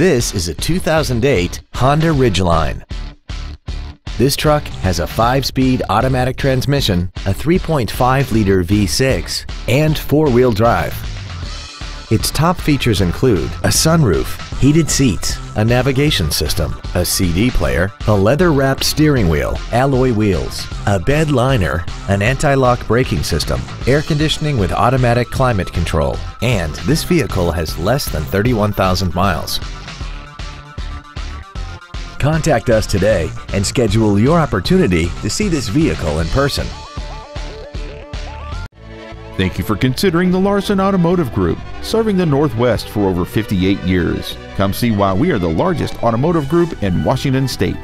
This is a 2008 Honda Ridgeline. This truck has a 5-speed automatic transmission, a 3.5-liter V6, and 4-wheel drive. Its top features include a sunroof, heated seats, a navigation system, a CD player, a leather-wrapped steering wheel, alloy wheels, a bed liner, an anti-lock braking system, air conditioning with automatic climate control, and this vehicle has less than 31,000 miles. Contact us today and schedule your opportunity to see this vehicle in person. Thank you for considering the Larson Automotive Group, serving the Northwest for over 58 years. Come see why we are the largest automotive group in Washington State.